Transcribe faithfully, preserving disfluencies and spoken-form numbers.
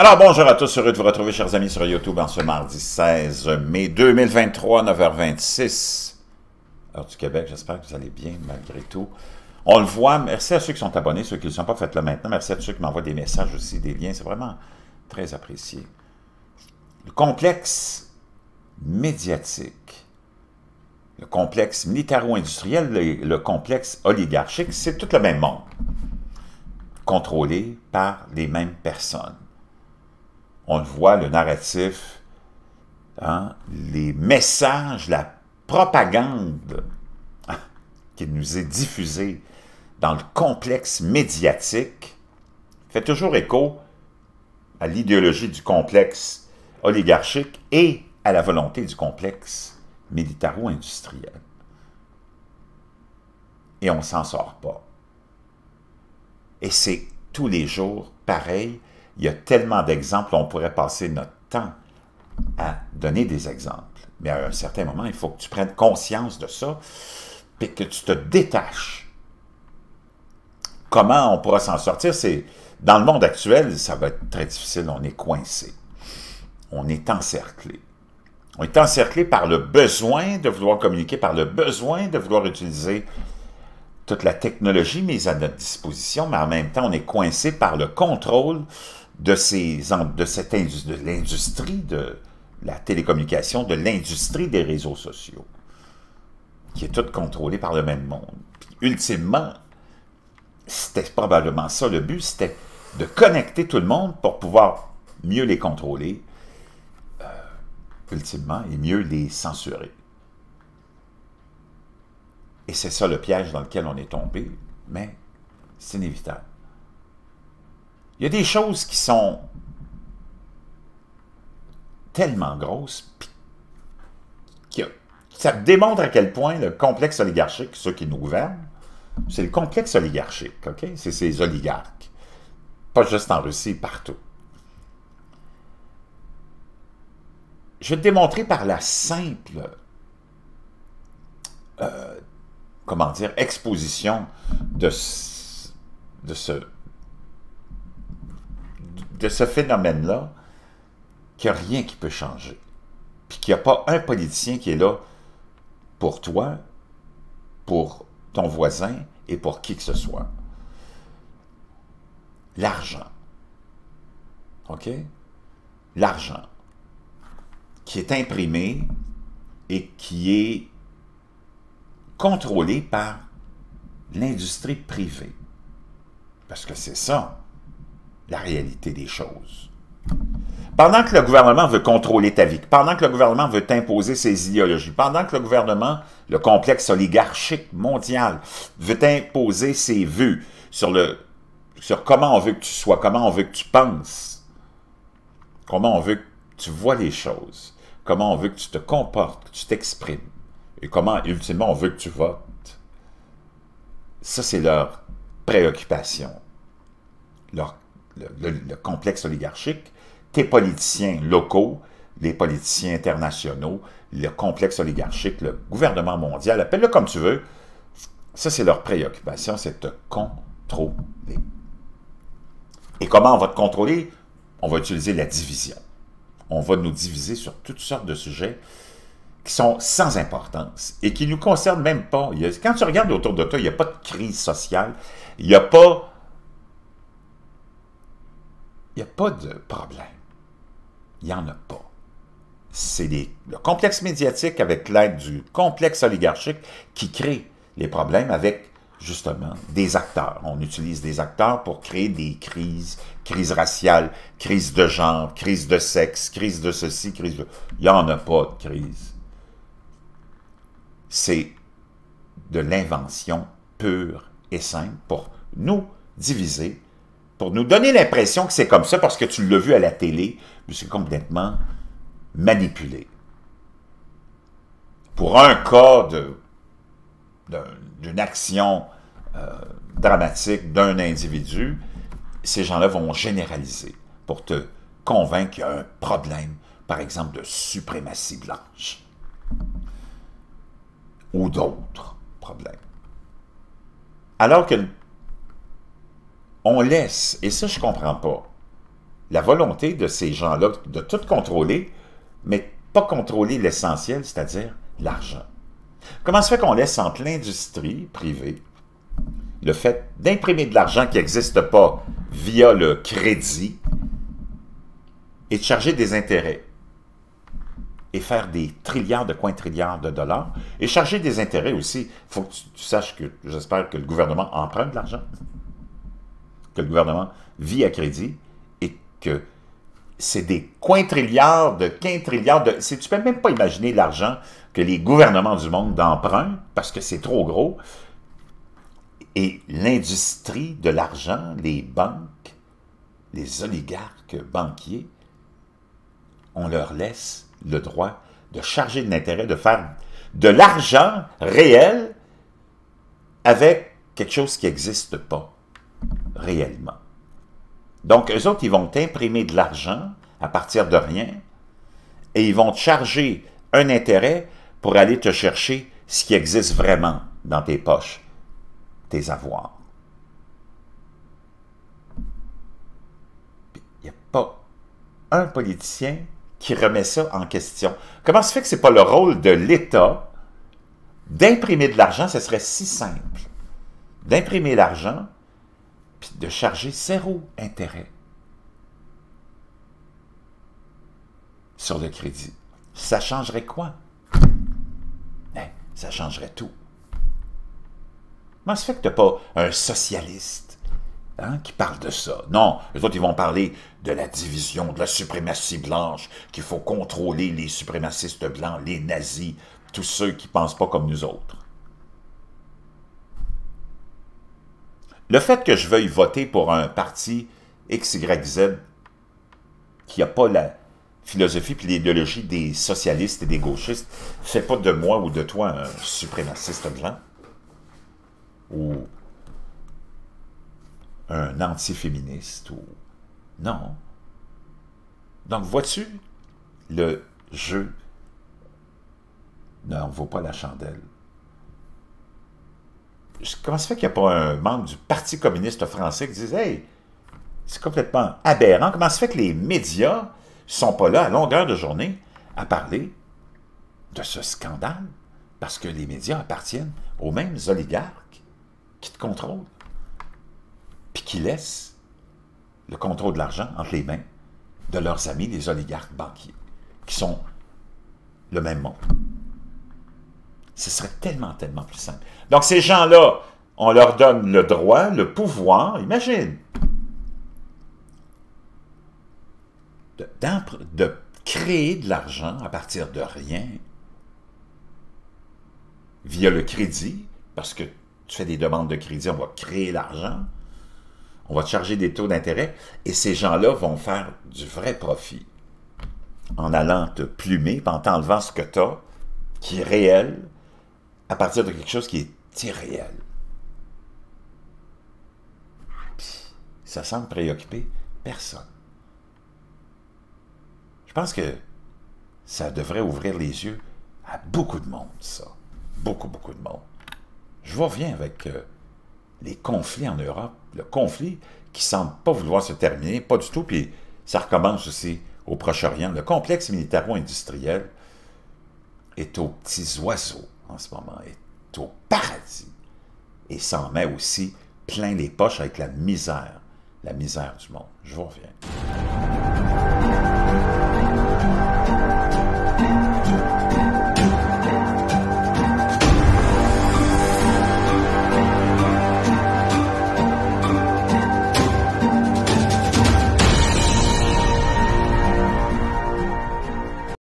Alors, bonjour à tous, heureux de vous retrouver, chers amis, sur YouTube en ce mardi seize mai deux mille vingt-trois, neuf heures vingt-six, heure du Québec. J'espère que vous allez bien, malgré tout. On le voit, merci à ceux qui sont abonnés, ceux qui ne le sont pas, faites-le maintenant. Merci à tous ceux qui m'envoient des messages aussi, des liens, c'est vraiment très apprécié. Le complexe médiatique, le complexe militaro-industriel, le, le complexe oligarchique, c'est tout le même monde, contrôlé par les mêmes personnes. On le voit, le narratif, hein, les messages, la propagande qui nous est diffusée dans le complexe médiatique fait toujours écho à l'idéologie du complexe oligarchique et à la volonté du complexe militaro-industriel. Et on ne s'en sort pas. Et c'est tous les jours pareil. Il y a tellement d'exemples, on pourrait passer notre temps à donner des exemples. Mais à un certain moment, il faut que tu prennes conscience de ça et que tu te détaches. Comment on pourra s'en sortir? C'est dans le monde actuel, ça va être très difficile, on est coincé. On est encerclé. On est encerclé par le besoin de vouloir communiquer, par le besoin de vouloir utiliser toute la technologie mise à notre disposition, mais en même temps, on est coincé par le contrôle de, ces, de, cette de l'industrie de la télécommunication, de l'industrie des réseaux sociaux, qui est toute contrôlée par le même monde. Puis, ultimement, c'était probablement ça le but, c'était de connecter tout le monde pour pouvoir mieux les contrôler, euh, ultimement, et mieux les censurer. Et c'est ça le piège dans lequel on est tombé, mais c'est inévitable. Il y a des choses qui sont tellement grosses que ça démontre à quel point le complexe oligarchique, ceux qui nous gouvernent, c'est le complexe oligarchique, ok? C'est ces oligarques, pas juste en Russie, partout. Je vais te démontrer par la simple... Euh, comment dire, exposition de ce, de ce, de ce phénomène-là, qu'il n'y a rien qui peut changer. Puis qu'il n'y a pas un politicien qui est là pour toi, pour ton voisin et pour qui que ce soit. L'argent. OK? L'argent qui est imprimé et qui est contrôlé par l'industrie privée. Parce que c'est ça, la réalité des choses. Pendant que le gouvernement veut contrôler ta vie, pendant que le gouvernement veut imposer ses idéologies, pendant que le gouvernement, le complexe oligarchique mondial, veut imposer ses vues sur, le, sur comment on veut que tu sois, comment on veut que tu penses, comment on veut que tu vois les choses, comment on veut que tu te comportes, que tu t'exprimes, et comment, ultimement, on veut que tu votes. Ça, c'est leur préoccupation. Leur, le, le, le complexe oligarchique, tes politiciens locaux, les politiciens internationaux, le complexe oligarchique, le gouvernement mondial, appelle-le comme tu veux, ça, c'est leur préoccupation, c'est de te contrôler. Et comment on va te contrôler? On va utiliser la division. On va nous diviser sur toutes sortes de sujets qui sont sans importance et qui ne nous concernent même pas. Il y a, quand tu regardes autour de toi, il n'y a pas de crise sociale, il n'y a pas il n'y a pas de problème. Il n'y en a pas. C'est le complexe médiatique avec l'aide du complexe oligarchique qui crée les problèmes avec, justement, des acteurs. On utilise des acteurs pour créer des crises, crises raciales, crises de genre, crises de sexe, crises de ceci, crises de... Il n'y en a pas de crise. C'est de l'invention pure et simple pour nous diviser, pour nous donner l'impression que c'est comme ça parce que tu l'as vu à la télé, mais c'est complètement manipulé. Pour un cas d'une action euh, dramatique d'un individu, ces gens-là vont généraliser pour te convaincre qu'il y a un problème, par exemple, de suprématie blanche. Ou d'autres problèmes. Alors que on laisse, et ça je comprends pas, la volonté de ces gens-là de tout contrôler, mais pas contrôler l'essentiel, c'est-à-dire l'argent. Comment se fait qu'on laisse entre l'industrie privée le fait d'imprimer de l'argent qui n'existe pas via le crédit et de charger des intérêts et faire des trilliards de coins trilliards de dollars et charger des intérêts aussi? Il faut que tu, tu saches que j'espère que le gouvernement emprunte de l'argent, que le gouvernement vit à crédit et que c'est des quintrilliards de quintrilliards de... Tu ne peux même pas imaginer l'argent que les gouvernements du monde empruntent parce que c'est trop gros. Et l'industrie de l'argent, les banques, les oligarques banquiers, on leur laisse le droit de charger de l'intérêt, de faire de l'argent réel avec quelque chose qui n'existe pas réellement. Donc, eux autres, ils vont t'imprimer de l'argent à partir de rien et ils vont te charger un intérêt pour aller te chercher ce qui existe vraiment dans tes poches, tes avoirs. Il n'y a pas un politicien qui remet ça en question. Comment se fait que ce n'est pas le rôle de l'État d'imprimer de l'argent? Ce serait si simple. D'imprimer l'argent puis de charger zéro intérêt sur le crédit. Ça changerait quoi? Hey, ça changerait tout. Comment ça fait que tu n'as pas un socialiste hein, qui parle de ça? Non, les autres, ils vont parler de la division, de la suprématie blanche, qu'il faut contrôler les suprémacistes blancs, les nazis, tous ceux qui ne pensent pas comme nous autres. Le fait que je veuille voter pour un parti X Y Z qui n'a pas la philosophie et l'idéologie des socialistes et des gauchistes ne fait pas de moi ou de toi un suprémaciste blanc ou un anti-féministe. Ou... Non. Donc, vois-tu, le jeu n'en vaut pas la chandelle. Comment ça fait qu'il n'y a pas un membre du Parti communiste français qui dise « Hey, c'est complètement aberrant. » Comment ça fait que les médias ne sont pas là à longueur de journée à parler de ce scandale? Parce que les médias appartiennent aux mêmes oligarques qui te contrôlent puis qui laissent le contrôle de l'argent entre les mains de leurs amis, les oligarques banquiers, qui sont le même monde. Ce serait tellement, tellement plus simple. Donc, ces gens-là, on leur donne le droit, le pouvoir, imagine, de, de créer de l'argent à partir de rien via le crédit, parce que tu fais des demandes de crédit, on va créer l'argent, on va te charger des taux d'intérêt, et ces gens-là vont faire du vrai profit en allant te plumer, en t'enlevant ce que tu as, qui est réel, à partir de quelque chose qui est irréel. Puis, ça semble préoccuper personne. Je pense que ça devrait ouvrir les yeux à beaucoup de monde, ça. Beaucoup, beaucoup de monde. Je vous reviens avec euh, les conflits en Europe, le conflit qui semble pas vouloir se terminer, pas du tout, puis ça recommence aussi au Proche-Orient. Le complexe militaro-industriel est aux petits oiseaux en ce moment, est au paradis et s'en met aussi plein les poches avec la misère, la misère du monde. Je vous reviens.